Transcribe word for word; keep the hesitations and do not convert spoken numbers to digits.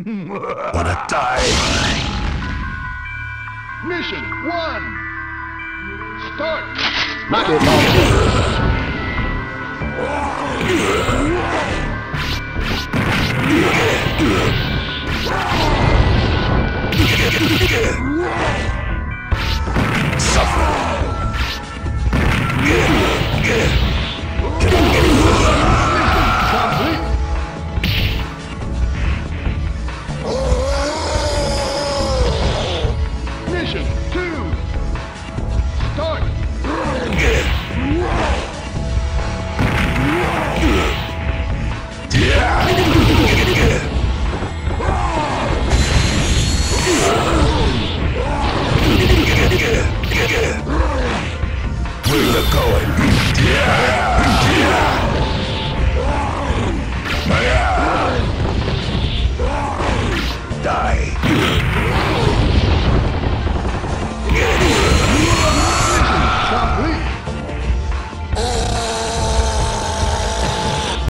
What a dive! Mission one! Start! Rocket launch!